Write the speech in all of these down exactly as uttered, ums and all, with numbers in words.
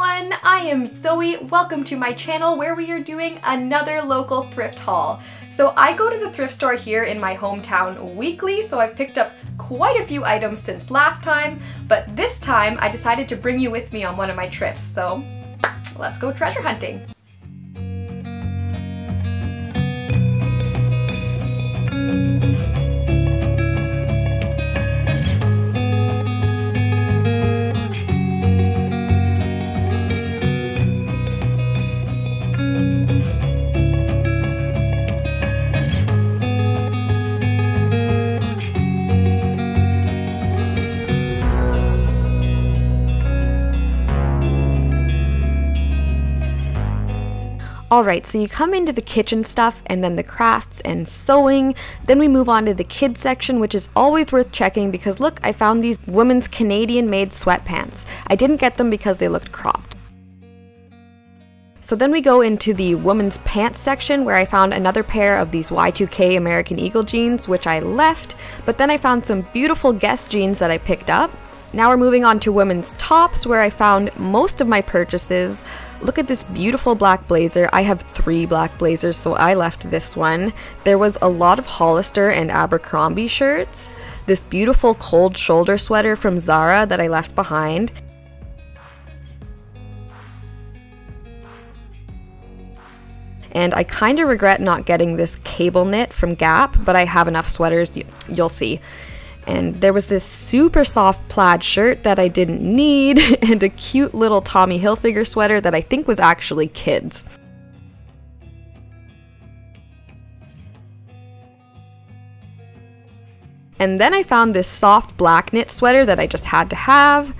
everyone, I am Zoe. Welcome to my channel where we are doing another local thrift haul. So I go to the thrift store here in my hometown weekly, so I've picked up quite a few items since last time, but this time I decided to bring you with me on one of my trips, so let's go treasure hunting. Alright, so you come into the kitchen stuff and then the crafts and sewing. Then we move on to the kids section, which is always worth checking because look, I found these women's Canadian made sweatpants. I didn't get them because they looked cropped. So then we go into the women's pants section where I found another pair of these Y two K American Eagle jeans, which I left, but then I found some beautiful Guess jeans that I picked up. Now we're moving on to women's tops where I found most of my purchases. Look at this beautiful black blazer. I have three black blazers, so I left this one. There was a lot of Hollister and Abercrombie shirts. This beautiful cold shoulder sweater from Zara that I left behind. And I kind of regret not getting this cable knit from Gap, but I have enough sweaters, you'll see. And there was this super soft plaid shirt that I didn't need and a cute little Tommy Hilfiger sweater that I think was actually kids. And then I found this soft black knit sweater that I just had to have.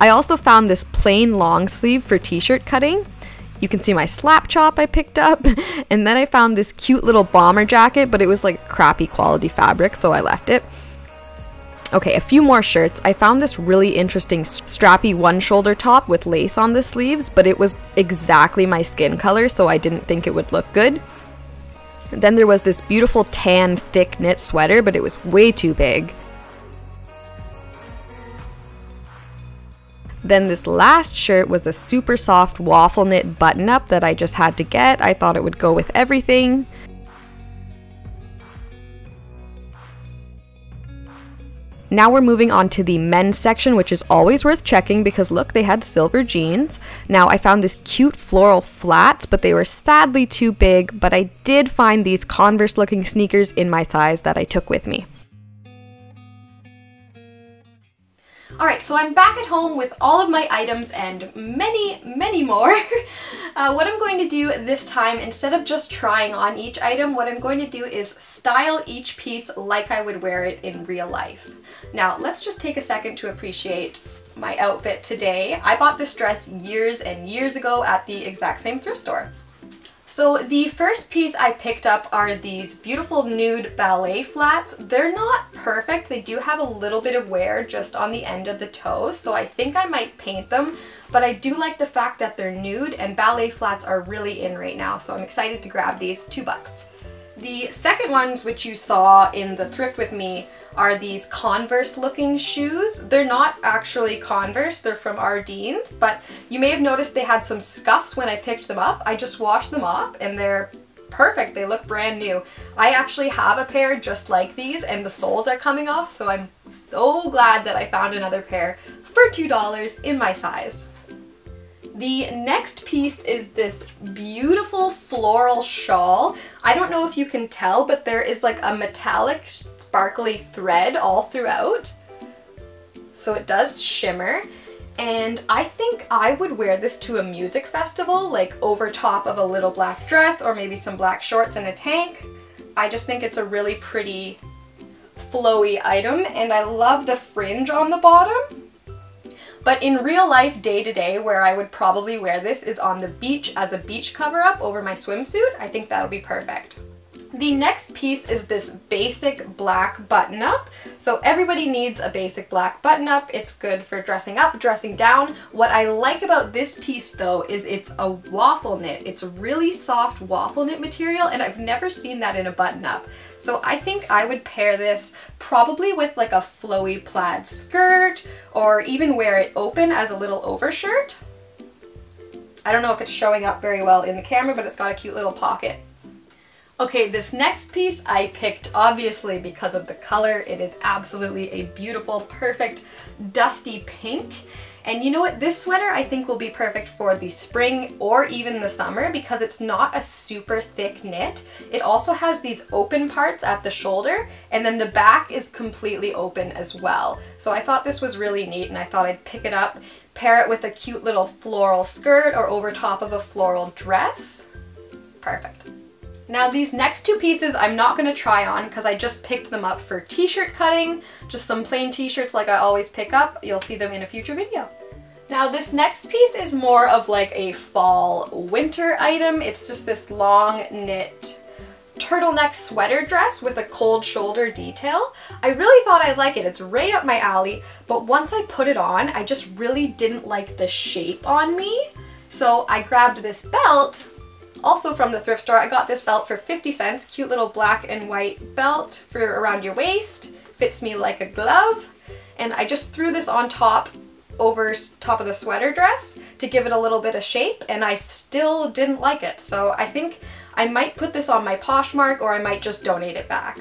I also found this plain long sleeve for t-shirt cutting. You can see my slap chop I picked up, and then I found this cute little bomber jacket, but it was like crappy quality fabric, so I left it. Okay, a few more shirts. I found this really interesting strappy one shoulder top with lace on the sleeves, but it was exactly my skin color, so I didn't think it would look good. And then there was this beautiful tan thick knit sweater, but it was way too big. Then this last shirt was a super soft waffle knit button up that I just had to get. I thought it would go with everything. Now we're moving on to the men's section, which is always worth checking because look, they had silver jeans. Now I found this cute floral flats, but they were sadly too big, but I did find these Converse looking sneakers in my size that I took with me. Alright, so I'm back at home with all of my items and many, many more. uh, what I'm going to do this time, instead of just trying on each item, what I'm going to do is style each piece like I would wear it in real life. Now, let's just take a second to appreciate my outfit today. I bought this dress years and years ago at the exact same thrift store. So the first piece I picked up are these beautiful nude ballet flats. They're not perfect. They do have a little bit of wear just on the end of the toe, so I think I might paint them, but I do like the fact that they're nude and ballet flats are really in right now, so I'm excited to grab these, two bucks. The second ones, which you saw in the thrift with me, are these Converse looking shoes. They're not actually Converse, they're from Ardeens, but you may have noticed they had some scuffs when I picked them up. I just washed them off and they're perfect, they look brand new. I actually have a pair just like these and the soles are coming off, so I'm so glad that I found another pair for two dollars in my size. The next piece is this beautiful floral shawl. I don't know if you can tell, but there is like a metallic sparkly thread all throughout, so it does shimmer, and I think I would wear this to a music festival, like over top of a little black dress or maybe some black shorts and a tank. I just think it's a really pretty flowy item, and I love the fringe on the bottom. But in real life, day to day, where I would probably wear this is on the beach as a beach cover up over my swimsuit. I think that'll be perfect. The next piece is this basic black button-up. So everybody needs a basic black button-up. It's good for dressing up, dressing down. What I like about this piece though is it's a waffle knit. It's really soft waffle knit material, and I've never seen that in a button-up. So I think I would pair this probably with like a flowy plaid skirt, or even wear it open as a little overshirt. I don't know if it's showing up very well in the camera, but it's got a cute little pocket. Okay, this next piece I picked obviously because of the color. It is absolutely a beautiful, perfect, dusty pink. And you know what? This sweater I think will be perfect for the spring or even the summer because it's not a super thick knit. It also has these open parts at the shoulder, and then the back is completely open as well. So I thought this was really neat, and I thought I'd pick it up, pair it with a cute little floral skirt or over top of a floral dress. Perfect. Now these next two pieces I'm not going to try on because I just picked them up for t-shirt cutting, just some plain t-shirts like I always pick up. You'll see them in a future video. Now this next piece is more of like a fall winter item. It's just this long knit turtleneck sweater dress with a cold shoulder detail. I really thought I'd like it. It's right up my alley, but once I put it on, I just really didn't like the shape on me. So I grabbed this belt. Also from the thrift store, I got this belt for fifty cents, cute little black and white belt for around your waist, fits me like a glove, and I just threw this on top, over top of the sweater dress to give it a little bit of shape, and I still didn't like it, so I think I might put this on my Poshmark, or I might just donate it back.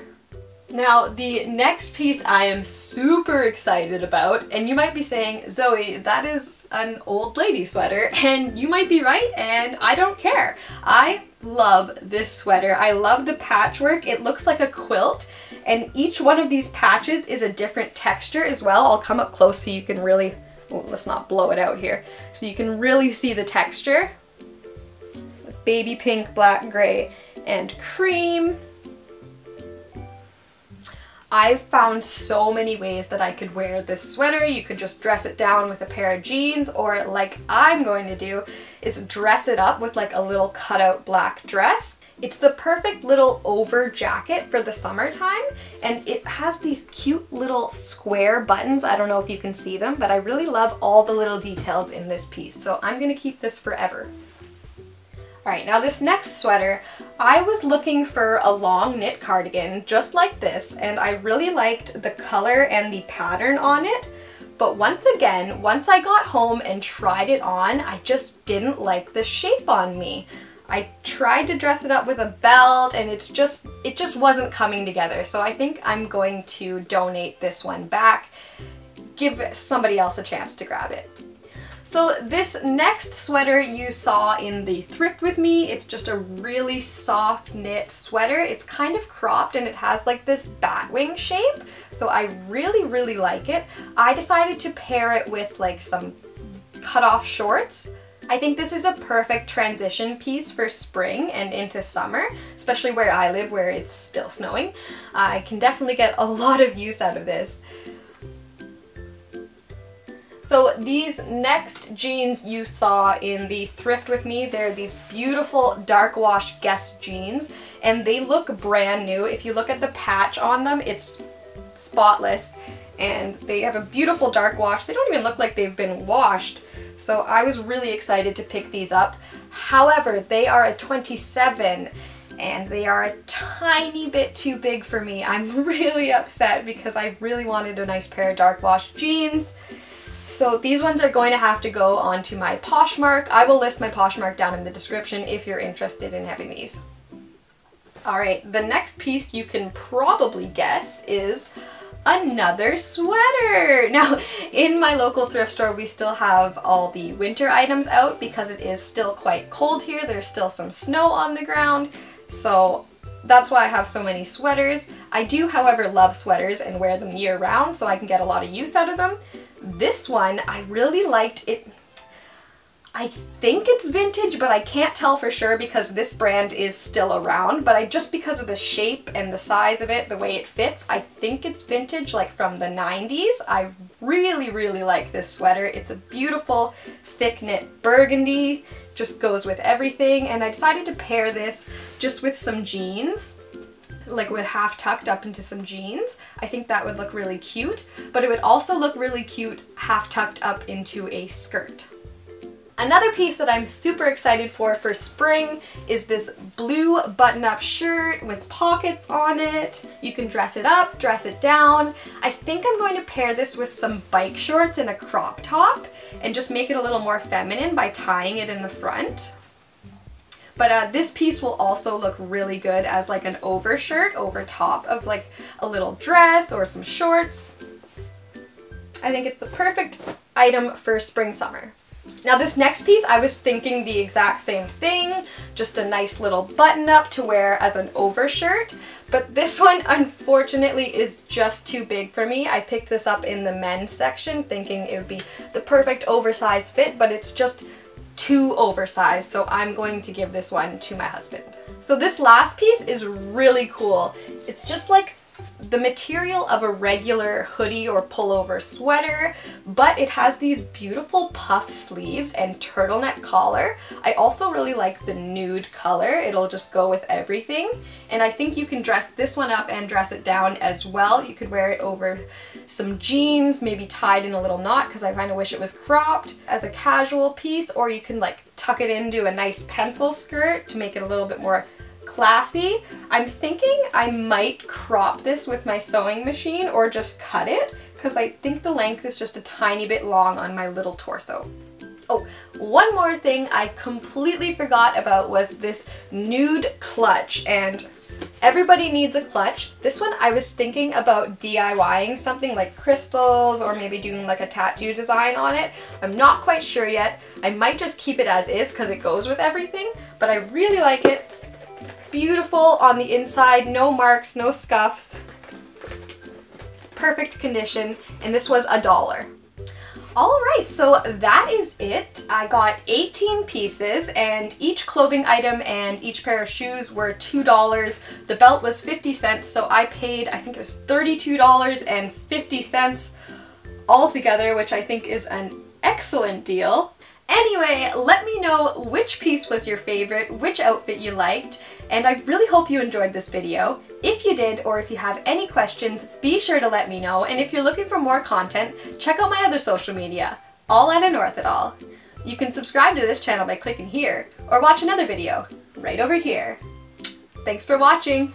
Now the next piece I am super excited about, and you might be saying, Zoe, that is an old lady sweater, and you might be right, and I don't care. I love this sweater. I love the patchwork. It looks like a quilt, and each one of these patches is a different texture as well. I'll come up close so you can really, oh, let's not blow it out here, so you can really see the texture. Baby pink, black, gray, and cream. I found so many ways that I could wear this sweater. You could just dress it down with a pair of jeans, or like I'm going to do is dress it up with like a little cutout black dress. It's the perfect little over jacket for the summertime, and it has these cute little square buttons. I don't know if you can see them, but I really love all the little details in this piece, so I'm going to keep this forever. Alright, now this next sweater, I was looking for a long knit cardigan just like this, and I really liked the color and the pattern on it, but once again, once I got home and tried it on, I just didn't like the shape on me. I tried to dress it up with a belt, and it's just, it just wasn't coming together, so I think I'm going to donate this one back, give somebody else a chance to grab it. So this next sweater you saw in the thrift with me, it's just a really soft knit sweater. It's kind of cropped, and it has like this bat wing shape, so I really, really like it. I decided to pair it with like some cutoff shorts. I think this is a perfect transition piece for spring and into summer, especially where I live where it's still snowing. I can definitely get a lot of use out of this. So these next jeans you saw in the thrift with me, they're these beautiful dark wash Guess jeans, and they look brand new. If you look at the patch on them, it's spotless, and they have a beautiful dark wash. They don't even look like they've been washed, so I was really excited to pick these up. However, they are a twenty-seven, and they are a tiny bit too big for me. I'm really upset because I really wanted a nice pair of dark wash jeans. So these ones are going to have to go onto my Poshmark. I will list my Poshmark down in the description if you're interested in having these. Alright, the next piece you can probably guess is another sweater! Now, in my local thrift store we still have all the winter items out because it is still quite cold here. There's still some snow on the ground, so that's why I have so many sweaters. I do, however, love sweaters and wear them year round, so I can get a lot of use out of them. This one, I really liked it. I think it's vintage, but I can't tell for sure because this brand is still around, but I just because of the shape and the size of it, the way it fits, I think it's vintage, like from the nineties. I really, really like this sweater. It's a beautiful thick knit burgundy, just goes with everything, and I decided to pair this just with some jeans. like with half tucked up into some jeans. I think that would look really cute, but it would also look really cute half tucked up into a skirt. Another piece that I'm super excited for for spring is this blue button-up shirt with pockets on it. You can dress it up, dress it down. I think I'm going to pair this with some bike shorts and a crop top and just make it a little more feminine by tying it in the front. But uh, this piece will also look really good as like an overshirt over top of like a little dress or some shorts. I think it's the perfect item for spring summer. Now this next piece, I was thinking the exact same thing, just a nice little button up to wear as an overshirt, but this one unfortunately is just too big for me. I picked this up in the men's section thinking it would be the perfect oversized fit, but it's just too oversized, so I'm going to give this one to my husband. So this last piece is really cool. It's just like the material of a regular hoodie or pullover sweater, but it has these beautiful puff sleeves and turtleneck collar. I also really like the nude color. It'll just go with everything. And I think you can dress this one up and dress it down as well. You could wear it over some jeans, maybe tied in a little knot because I kind of wish it was cropped as a casual piece, or you can like tuck it into a nice pencil skirt to make it a little bit more classy. I'm thinking I might crop this with my sewing machine or just cut it because I think the length is just a tiny bit long on my little torso. Oh, one more thing I completely forgot about was this nude clutch, and everybody needs a clutch. This one I was thinking about DIYing something like crystals or maybe doing like a tattoo design on it. I'm not quite sure yet. I might just keep it as is because it goes with everything, but I really like it. Beautiful on the inside, no marks, no scuffs, perfect condition, and this was a dollar. Alright, so that is it. I got eighteen pieces, and each clothing item and each pair of shoes were two dollars. The belt was fifty cents, so I paid, I think it was thirty-two dollars and fifty cents altogether, which I think is an excellent deal. Anyway, let me know which piece was your favorite, which outfit you liked, and I really hope you enjoyed this video. If you did, or if you have any questions, be sure to let me know, and if you're looking for more content, check out my other social media, all at Unorthodoll. You can subscribe to this channel by clicking here, or watch another video right over here. Thanks for watching!